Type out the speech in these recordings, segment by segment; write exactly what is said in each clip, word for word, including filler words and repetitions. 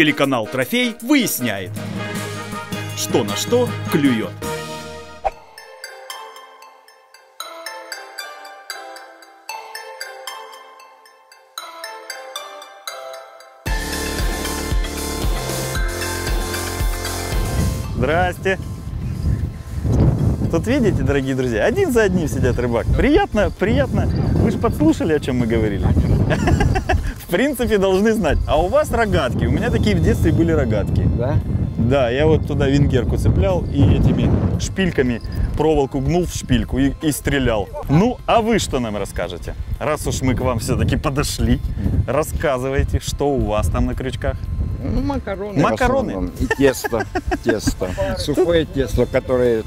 Телеканал Трофей выясняет, что на что клюет. Здрасте. Тут видите, дорогие друзья, один за одним сидят рыбак. Приятно, приятно. Вы же подслушали, о чем мы говорили. В принципе, должны знать. А у вас рогатки. У меня такие в детстве были рогатки. Да? Да, я вот туда венгерку цеплял и этими шпильками проволоку гнул в шпильку и, и стрелял. Ну, а вы что нам расскажете? Раз уж мы к вам все-таки подошли, рассказывайте, что у вас там на крючках. Ну, макароны. Макароны. И тесто, тесто. Сухое тесто, которое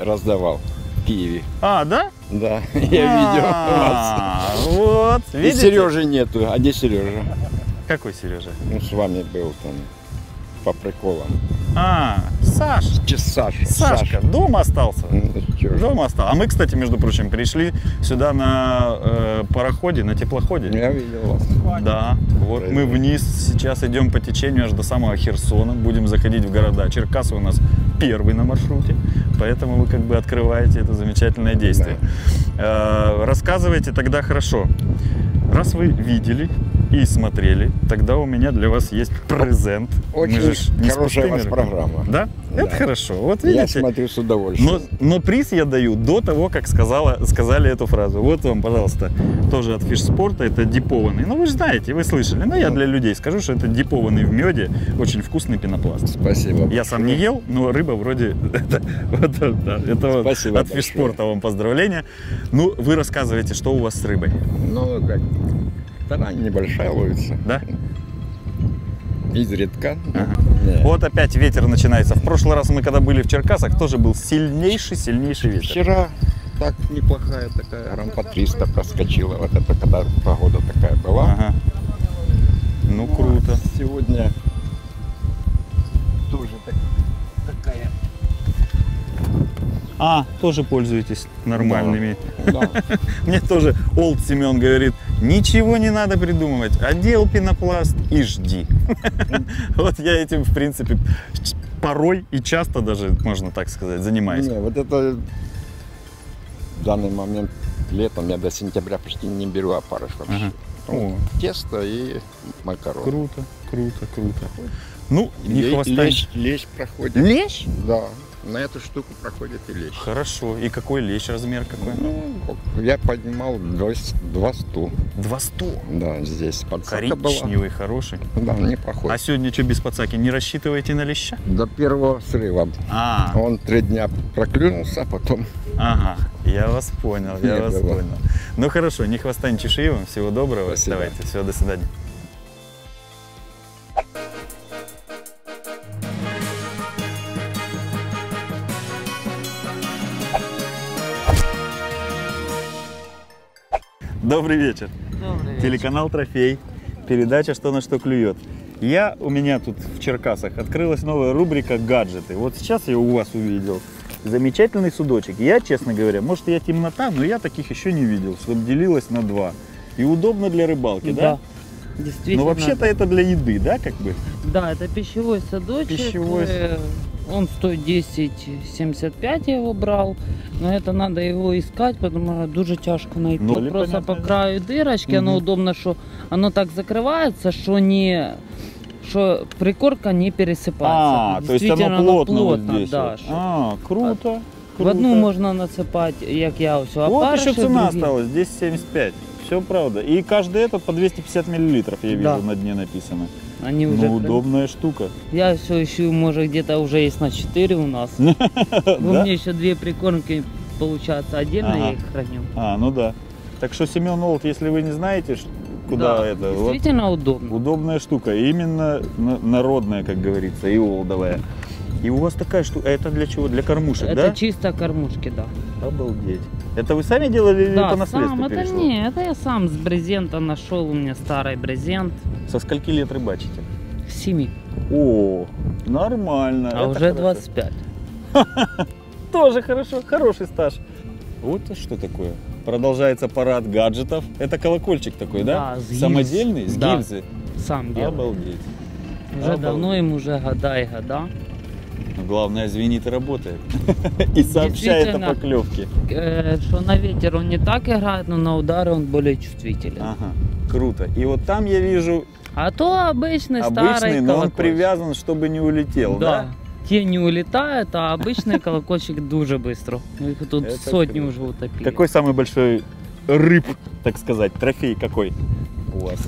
раздавал в Киеве. А, да? Да, я видел. Вот, и Сережи нету. А где Сережа? Какой Сережа? Ну, с вами был там по приколам. А, Саш. Саш. Сашка. Дома остался. Дома остался. А мы, кстати, между прочим, пришли сюда на пароходе, на теплоходе. Я видел вас. Да. Вот мы вниз сейчас идем по течению аж до самого Херсона. Будем заходить в города. Черкассы у нас первый на маршруте, поэтому вы как бы открываете это замечательное действие. Да. Рассказывайте тогда хорошо. Раз вы видели и смотрели, тогда у меня для вас есть презент. Очень же хорошая у вас программа. Да? Да? Это хорошо. Вот видите. Я смотрю с удовольствием. Но, но приз я даю до того, как сказала, сказали эту фразу. Вот вам, пожалуйста, тоже от Фишспорта. Это дипованный. Ну, вы же знаете, вы слышали. Но я для людей скажу, что это дипованный в меде. Очень вкусный пенопласт. Спасибо. Я сам не ел, но рыба вроде... Это от Фишспорта вам поздравления. Ну, вы рассказываете, что у вас с рыбой. Ну, как... Она небольшая ловится. Да? Изредка. Ага. Да. Вот опять ветер начинается. В прошлый раз мы, когда были в Черкасах, тоже был сильнейший, сильнейший ветер. Вчера так неплохая такая рампа триста проскочила. Вот это когда погода такая была. Ага. Ну, ну круто. А сегодня тоже так, такая. А, тоже пользуетесь нормальными. Да. Мне тоже Олд Семён говорит, ничего не надо придумывать, одел пенопласт и жди. Вот я этим, в принципе, порой и часто даже, можно так сказать, занимаюсь. Не, вот это в данный момент летом я до сентября почти не беру опарыш вообще. Ага. Тесто и макароны. Круто, круто, круто. Ну, не хвастай. Лещ проходит. Лещ? Да. На эту штуку проходит и лещ. Хорошо. И какой лещ, размер какой? Ну, я поднимал два сто. два сто? Да, здесь подсака была. Коричневый, хороший. Да, неплохой. А сегодня что без подсаки? Не рассчитываете на леща? До первого срыва. А. Он три дня проклюнулся, а потом... Ага, я вас понял, я не вас было. понял. Ну хорошо, не хвоста, не чеши вам. Всего доброго. Спасибо. Давайте, всего, до свидания. Добрый вечер. Добрый вечер. Телеканал «Трофей», передача «Что на что клюет». Я, у меня тут в Черкасах открылась новая рубрика «Гаджеты». Вот сейчас я у вас увидел замечательный судочек. Я, честно говоря, может, я темнота, но я таких еще не видел, чтобы делилось на два. И удобно для рыбалки, да? Да, действительно. Но вообще-то это для еды, да, как бы? Да, это пищевой судочек. Пищевой. Он стоит десять семьдесят пять, я его брал, но это надо его искать, потому что дуже тяжко найти. Ну, просто по краю дырочки, угу. Оно удобно, что оно так закрывается, что не, что прикормка не пересыпается. А, то есть оно плотно, оно плотно вот здесь. Да, вот. А, круто, круто. В одну можно насыпать, как я, все опарыши. Вот еще цена другие. Осталась, десять семьдесят пять. Все правда. И каждый этот по двести пятьдесят миллилитров, я вижу, да. На дне написано. Они уже... Ну, удобная штука. Я все ищу, может, где-то уже есть на четыре у нас. У меня еще две прикормки, получается, отдельно я их храню. А, ну да. Так что, Семён Олд, если вы не знаете, куда это... Действительно удобно. Удобная штука. Именно народная, как говорится, и олдовая. И у вас такая штука, это для чего? Для кормушек, да? Это чисто кормушки, да. Обалдеть. Это вы сами делали или по наследству перешло? Да, сам, это не, это я сам с брезента нашел, у меня старый брезент. Со скольки лет рыбачите? С семи. О, нормально. А уже двадцать пять. Тоже хорошо, хороший стаж. Вот что такое. Продолжается парад гаджетов. Это колокольчик такой, да? Да, с гильзы. Самодельный, с гильзы? Сам делал. Обалдеть. Уже да, давно им уже года и года. Но главное, звенит и работает. И сообщает о поклевке. Что на ветер он не так играет, но на удары он более чувствителен. Ага, круто. И вот там я вижу... А то обычный, обычный старый колокольчик. Но он привязан, чтобы не улетел, да? Да? Те не улетают, а обычный колокольчик дуже быстро. Их тут это сотни круто. Уже утопили. Какой самый большой рыб, так сказать, трофей какой у вас?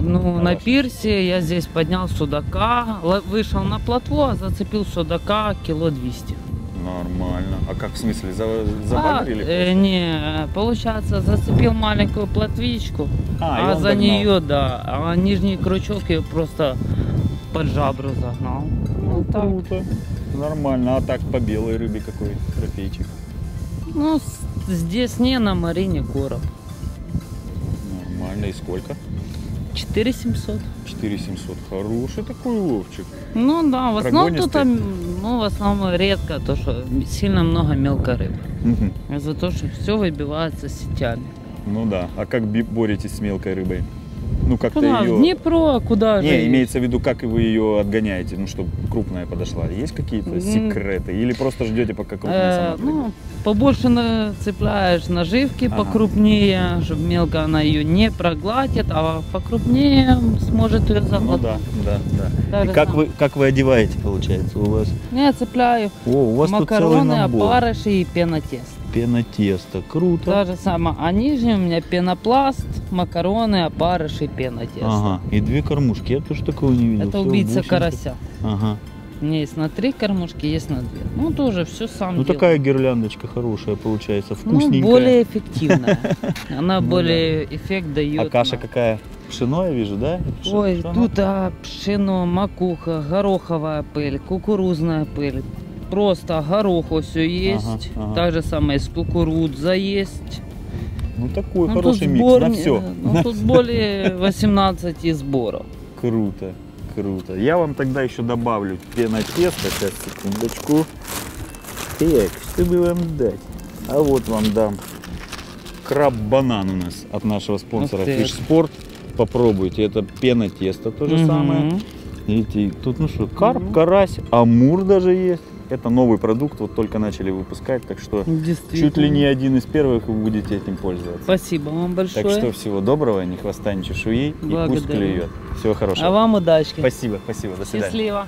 Ну, на, на пирсе я здесь поднял судака, вышел на плотву, а зацепил судака кило двести. Нормально. А как, в смысле, забагрили? А, э, не, получается, зацепил маленькую плотвичку, а, а за догнал. Нее, да, а нижний крючок ее просто под жабру загнал. Ну, вот круто. Так. Нормально. А так по белой рыбе какой трофейчик? Ну, здесь не, на марине короб. Нормально. И сколько? четыре семьсот. четыре семьсот. Хороший такой ловчик. Ну да, в основном тут, ну, в основном редко, то что сильно много мелкой рыбы. Угу. Из-за того, что все выбивается сетями. Ну да. А как боретесь с мелкой рыбой? Ну как-то ее... В Днепро, куда же? Не, имеется в виду, как вы ее отгоняете, ну чтобы крупная подошла. Есть какие-то секреты? Или просто ждете, пока крупная сама придет? Ну, побольше цепляешь наживки покрупнее, чтобы мелко она ее не проглотит, а покрупнее сможет ее заглотить. Ну да, да, да. Как вы, как вы одеваете, получается, у вас? Я цепляю макароны, опарыши и пенотест. Пенотесто, круто. То же самое, а нижний у меня пенопласт, макароны, опарыши, пенотесто. Ага, и две кормушки, я тоже такого не видел. Это убийца карася. Ага. У меня есть на три кормушки, есть на две. Ну, тоже все сам Ну, делаю. Такая гирляндочка хорошая получается, вкусненькая. Ну, более эффективная. Она более эффект дает. А каша какая? Пшено я вижу, да? Ой, тут пшено, макуха, гороховая пыль, кукурузная пыль. Просто гороху все есть, ага, ага. Так же самое с кукурудза есть. Ну такой ну, хороший микс сбор... на все. Ну, на... Тут более восемнадцати сборов. Круто, круто. Я вам тогда еще добавлю пенотесто. Сейчас, секундочку. Так, что бы вам дать? А вот вам дам краб-банан у нас от нашего спонсора Фишспорт. Попробуйте, это пенотесто то же угу. самое. Видите, тут ну что, карп, угу. карась, амур даже есть. Это новый продукт, вот только начали выпускать, так что чуть ли не один из первых вы будете этим пользоваться. Спасибо вам большое. Так что всего доброго, не хвоста, не чешуи, благодарю. И пусть клюет. Всего хорошего. А вам удачи. Спасибо, спасибо, до свидания. Счастливо.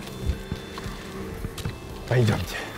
Пойдемте.